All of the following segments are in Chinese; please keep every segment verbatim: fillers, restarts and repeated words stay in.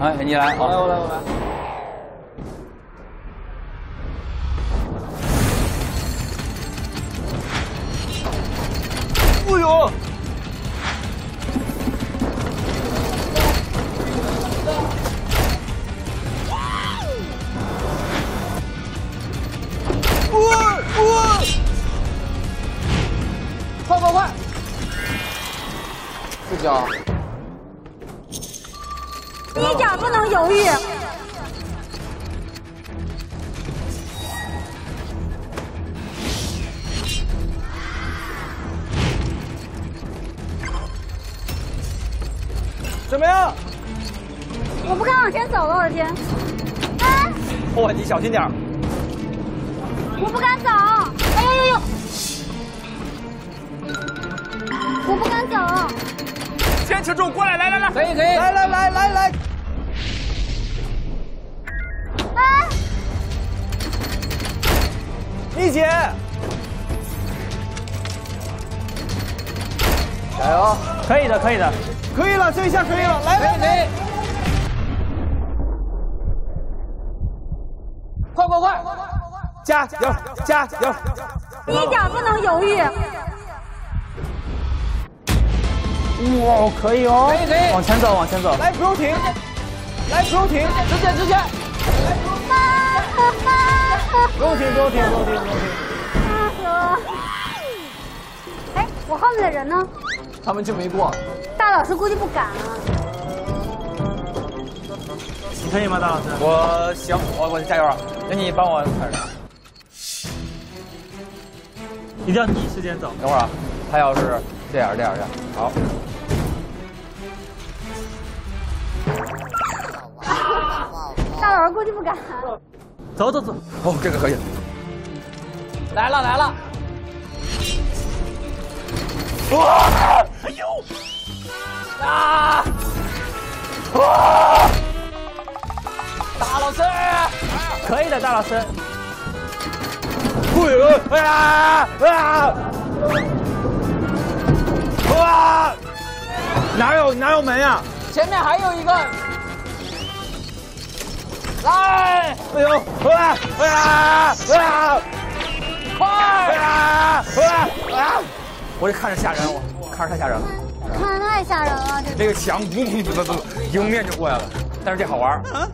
哎，你来，我来，我来，我来。哎呦！哇哇！快快快！四脚。 你一点不能犹豫。怎么样？我不该往前走了，我的天！哎！哇，你小心点儿。我不敢走。哎呦呦呦！我不敢走。坚持住，过来，来来来，可以可以，来来来来来。 一姐，加油！可以的，可以的，可以了，这一下可以了，来来来，快快快，加油加油！一点不能犹豫。哇，可以哦，可以可以，往前走，往前走，来不用停，来不用停，直接直接，来不用停。 不用停，不用停，不用停，不用停！吓死我！哎，我后面的人呢？他们就没过。大老师估计不敢了。你可以吗，大老师？我行，我我加油啊！那你帮我快点。一定要第一时间走。等会儿啊，他要是这样这样这样，好。大老师估计不敢。 走走走，哦，这个可以。来了来了！哇！哎呦！啊！哇！大老师，可以的，大老师。不行！哎呀！啊！哇！哪有哪有门呀？前面还有一个。 来！哎呦！啊啊啊！快！啊啊！我这看着吓人，我看着太吓人了。看着太吓人了，这这个墙砰砰砰，迎面就过来了。但是这好玩。啊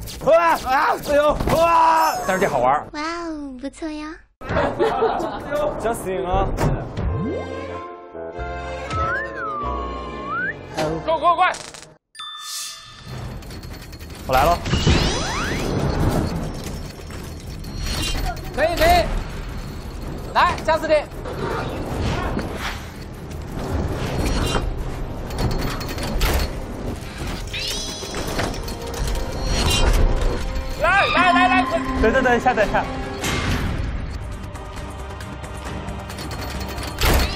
啊！哎呦！啊！但是这好玩。哇哦，不错呀。Justin 啊！快快快！我来了。 可以可以，来加斯汀，来来来来，等等等一下等一下，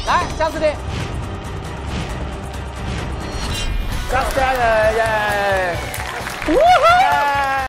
来加斯汀，加斯汀耶！